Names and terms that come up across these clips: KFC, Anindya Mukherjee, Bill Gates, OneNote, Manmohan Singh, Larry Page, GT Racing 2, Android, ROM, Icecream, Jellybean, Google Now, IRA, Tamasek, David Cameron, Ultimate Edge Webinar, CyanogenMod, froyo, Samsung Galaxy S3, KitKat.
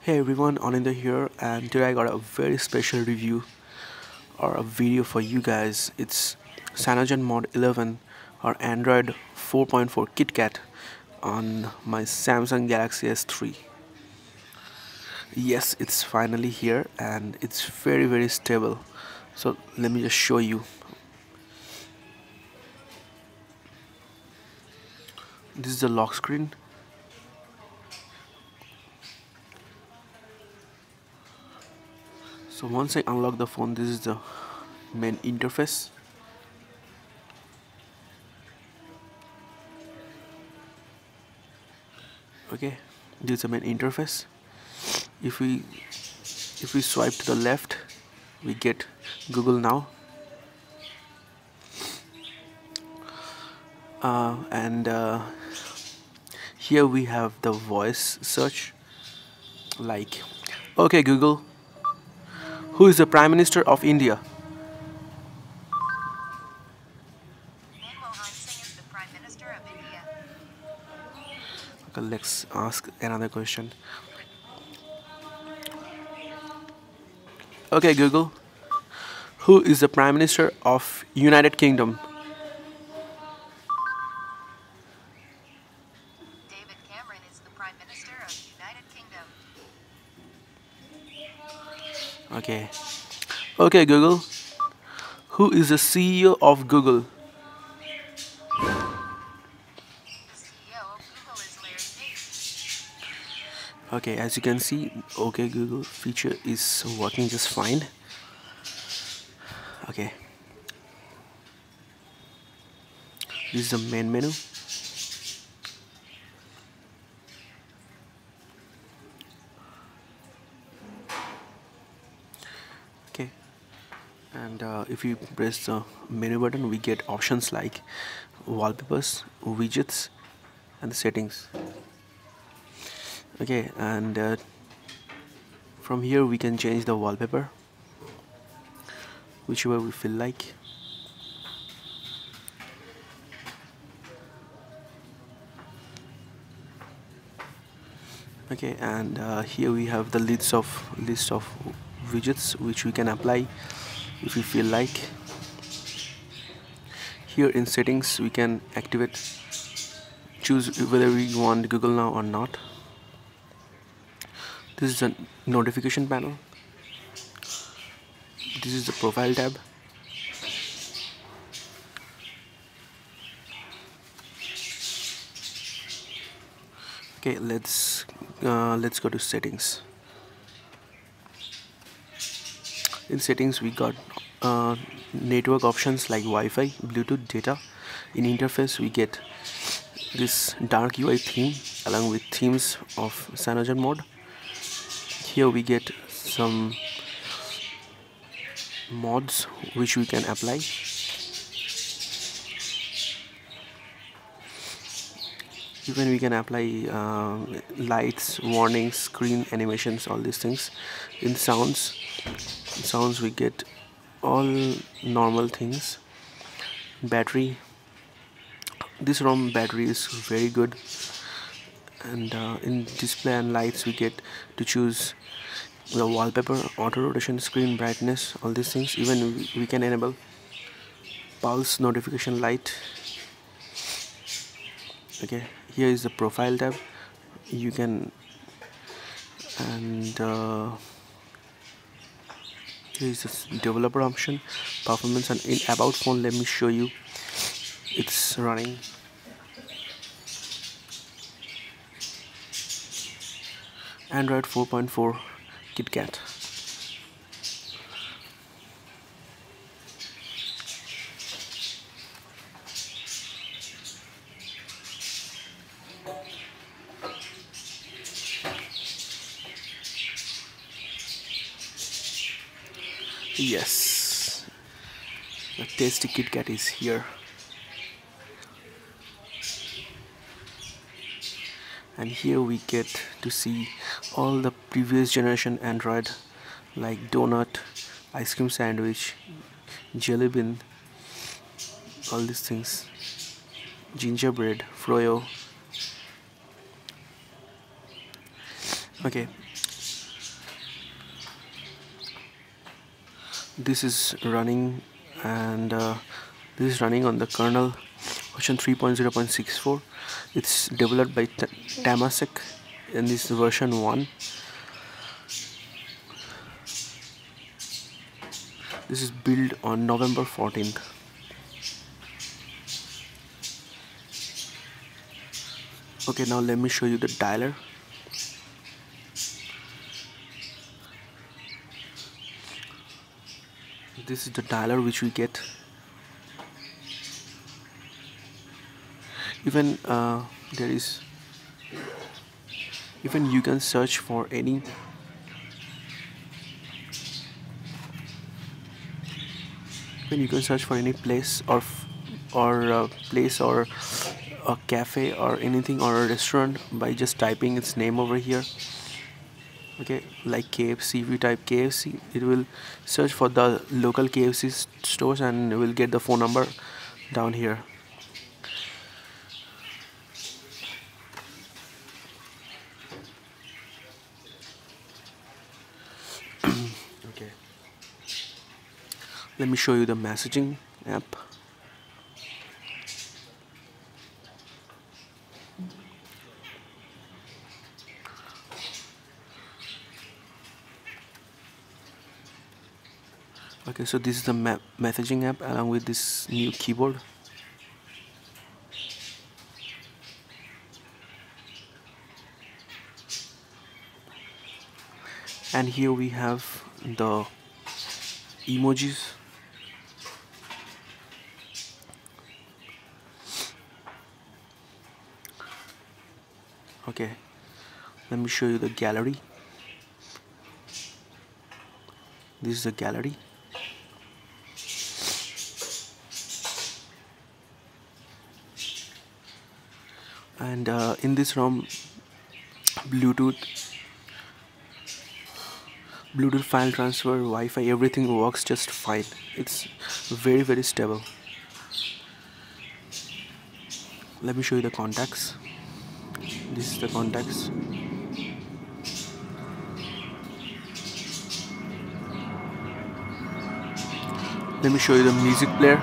Hey everyone, Anindya here, and today I got a very special review or a video for you guys. It's CyanogenMod 11 or Android 4.4 KitKat on my Samsung Galaxy S3. Yes, it's finally here and it's very stable. So let me just show you. This is the lock screen. So once I unlock the phone, this is the main interface. Okay, this is the main interface. If we swipe to the left, we get Google Now, and here we have the voice search, like, okay Google, who is the Prime Minister of India? Manmohan Singh is the Prime Minister of India. Okay, let's ask another question. Okay Google, who is the Prime Minister of United Kingdom? David Cameron is the Prime Minister of United Kingdom. Okay Google, who is the CEO of Google? The CEO of Google is Larry Page. Okay, as you can see, okay Google feature is working just fine. Okay, this is the main menu. And if you press the menu button, we get options like wallpapers, widgets, and the settings. Okay, and from here we can change the wallpaper whichever we feel like. Okay, and here we have the list of widgets which we can apply if you feel like. Here in settings we can activate, choose whether we want Google Now or not. This is the notification panel. This is the profile tab. Okay, let's go to settings. In settings we got network options like Wi-Fi, Bluetooth, data. In interface we get this dark UI theme along with themes of CyanogenMod. Here we get some mods which we can apply. Even we can apply lights, warnings, screen animations, all these things. In sounds we get all normal things. Battery, this ROM battery is very good. And in display and lights we get to choose the wallpaper, auto rotation, screen brightness, all these things. Even we can enable pulse notification light. Okay, here is the profile tab. You can, and here is the developer option, performance, and in about phone. Let me show you. It's running. Android 4.4 KitKat. Yes, the tasty KitKat is here, and here we get to see all the previous generation Android, like donut, ice cream sandwich, jelly bean, all these things, gingerbread, froyo. Okay, this is running, and this is running on the kernel version 3.0.64. it's developed by Tamasek, and this is version 1. This is built on November 14th. Okay, now let me show you the dialer. This is the dialer which we get. Even you can search for any place or a cafe or anything or a restaurant by just typing its name over here. Okay, like KFC, if we type KFC, it will search for the local KFC stores and we'll get the phone number down here. Okay, let me show you the messaging app. Okay, so this is the messaging app along with this new keyboard. And here we have the emojis. Okay, let me show you the gallery. This is the gallery. And in this ROM, Bluetooth, file transfer, Wi-Fi, everything works just fine. It's very, very stable. Let me show you the contacts. This is the contacts. Let me show you the music player.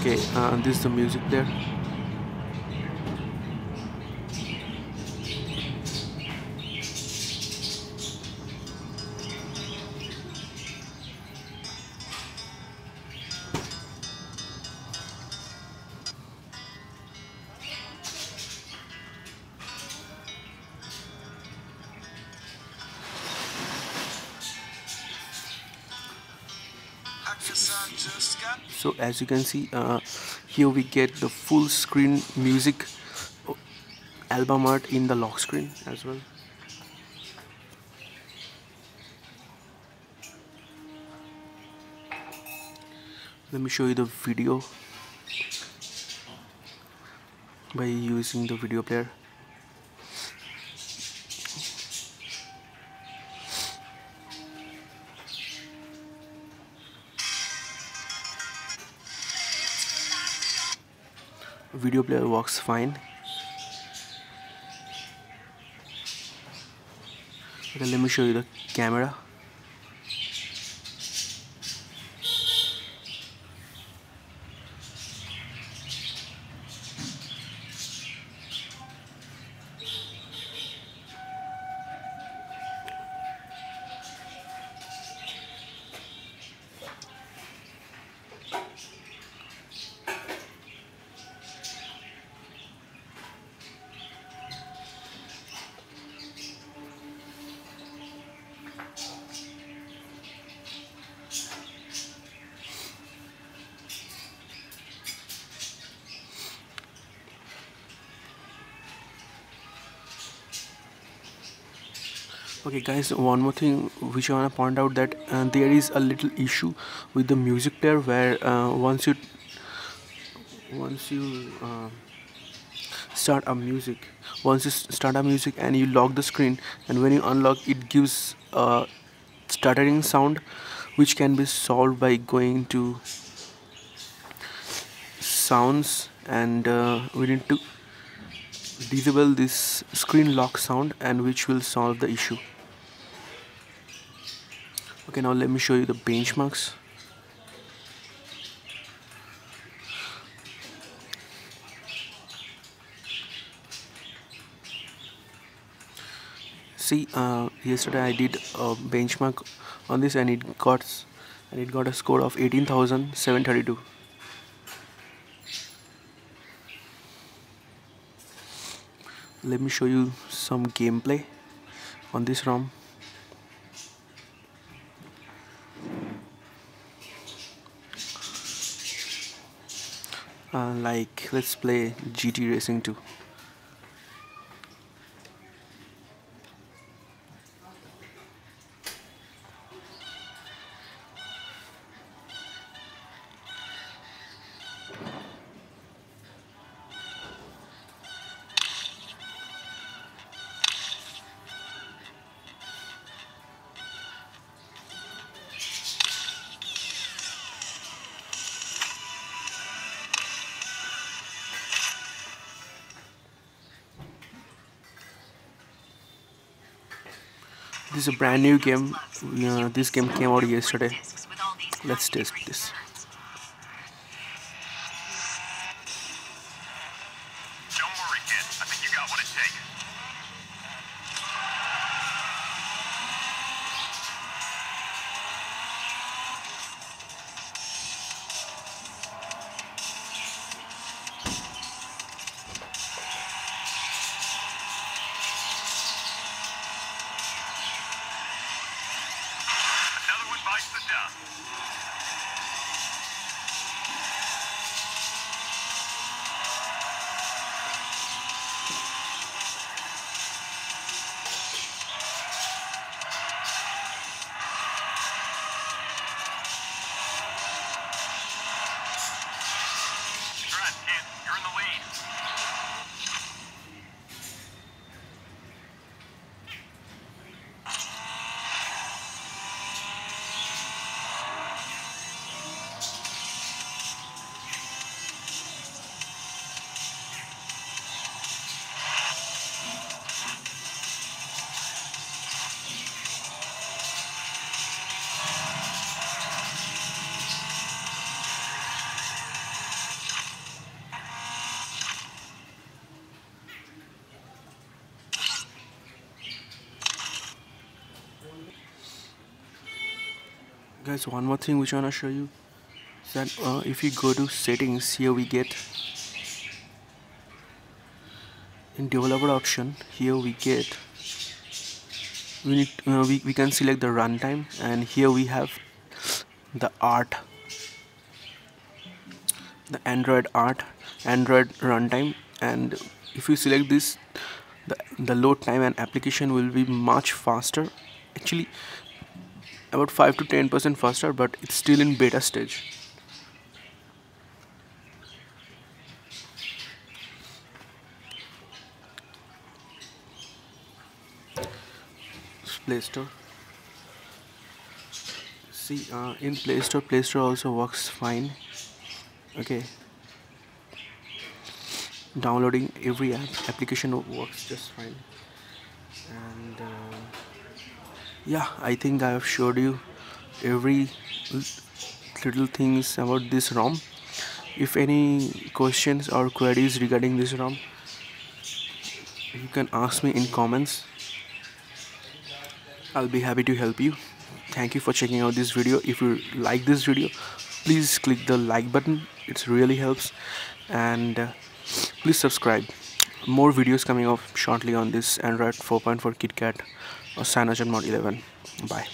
Okay, this is the music player. So as you can see, here we get the full screen music album art in the lock screen as well. Let me show you the video by using the video player. Video player works fine. Okay, let me show you the camera. Okay guys, one more thing which I want to point out, that there is a little issue with the music player where once you start a music and you lock the screen, and when you unlock, it gives a stuttering sound, which can be solved by going to sounds, and we need to disable this screen lock sound, and which will solve the issue. Okay, now let me show you the benchmarks. See, yesterday I did a benchmark on this, and it got a score of 18,732. Let me show you some gameplay on this ROM. Like, let's play GT Racing 2. This is a brand new game. This game came out yesterday. Let's test this. Don't worry, kid. I think you got what it takes. Guys, one more thing which I want to show you is that if you go to settings, here we get in developer option, here we get we can select the runtime, and here we have the art, the Android art, Android runtime, and if you select this, the load time and application will be much faster, actually about 5 to 10% faster, but it's still in beta stage. Play Store. See, in Play Store also works fine. Okay. Downloading every application works just fine. And yeah, I think I have showed you every little things about this ROM. If any questions or queries regarding this ROM, you can ask me in comments. I'll be happy to help you. Thank you for checking out this video. If you like this video, please click the like button. It really helps. And please subscribe. More videos coming up shortly on this Android 4.4 KitKat or CyanogenMod 11. Bye.